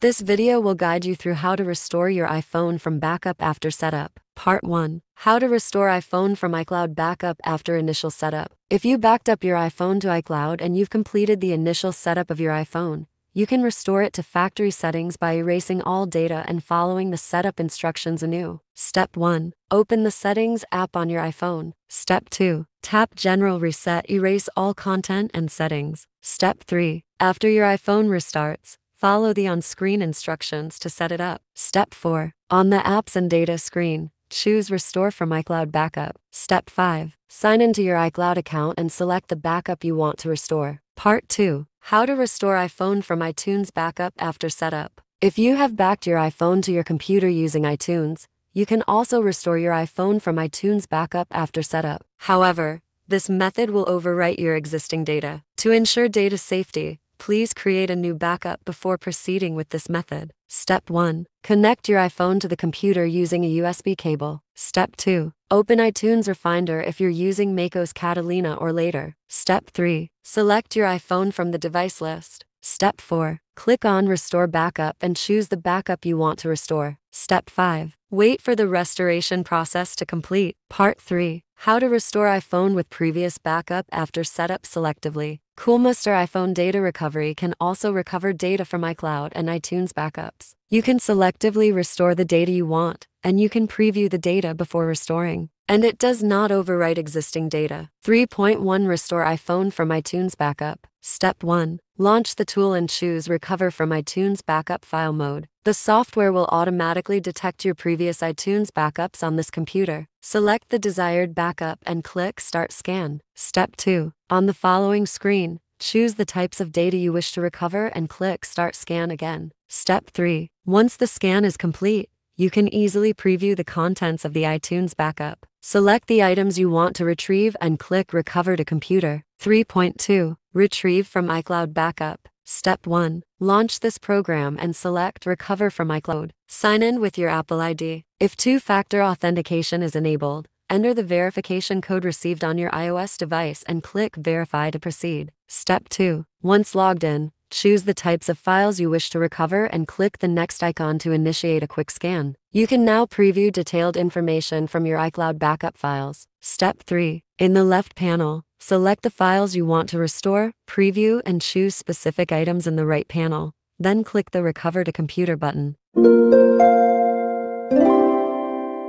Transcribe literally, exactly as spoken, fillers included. This video will guide you through how to restore your iPhone from backup after setup. Part one. How to restore iPhone from iCloud backup after initial setup. If you backed up your iPhone to iCloud and you've completed the initial setup of your iPhone, you can restore it to factory settings by erasing all data and following the setup instructions anew. Step one. Open the Settings app on your iPhone. Step two. Tap General Reset, erase all content and settings. Step three. After your iPhone restarts, follow the on-screen instructions to set it up. Step four. On the Apps and Data screen, choose Restore from iCloud Backup. Step five. Sign into your iCloud account and select the backup you want to restore. Part two. How to restore iPhone from iTunes backup after setup. If you have backed your iPhone to your computer using iTunes, you can also restore your iPhone from iTunes backup after setup. However, this method will overwrite your existing data. To ensure data safety, please create a new backup before proceeding with this method. Step one. Connect your iPhone to the computer using a U S B cable. Step two. Open iTunes or Finder if you're using macOS Catalina or later. Step three. Select your iPhone from the device list. Step four. Click on Restore Backup and choose the backup you want to restore. Step five. Wait for the restoration process to complete. Part three. How to restore iPhone with previous backup after setup selectively. Coolmuster iPhone Data Recovery can also recover data from iCloud and iTunes backups. You can selectively restore the data you want, and you can preview the data before restoring. And it does not overwrite existing data. three point one Restore iPhone from iTunes Backup. Step one. Launch the tool and choose Recover from iTunes Backup File Mode. The software will automatically detect your previous iTunes backups on this computer. Select the desired backup and click Start Scan. Step two. On the following screen, choose the types of data you wish to recover and click Start Scan again. Step three. Once the scan is complete, you can easily preview the contents of the iTunes backup. Select the items you want to retrieve and click Recover to Computer. three point two. Retrieve from iCloud Backup. Step one. Launch this program and select Recover from iCloud. Sign in with your Apple I D. If two-factor authentication is enabled, enter the verification code received on your iOS device and click Verify to proceed. Step two. Once logged in, choose the types of files you wish to recover and click the next icon to initiate a quick scan. You can now preview detailed information from your iCloud backup files. Step three. In the left panel, select the files you want to restore, preview, and choose specific items in the right panel. Then click the Recover to Computer button.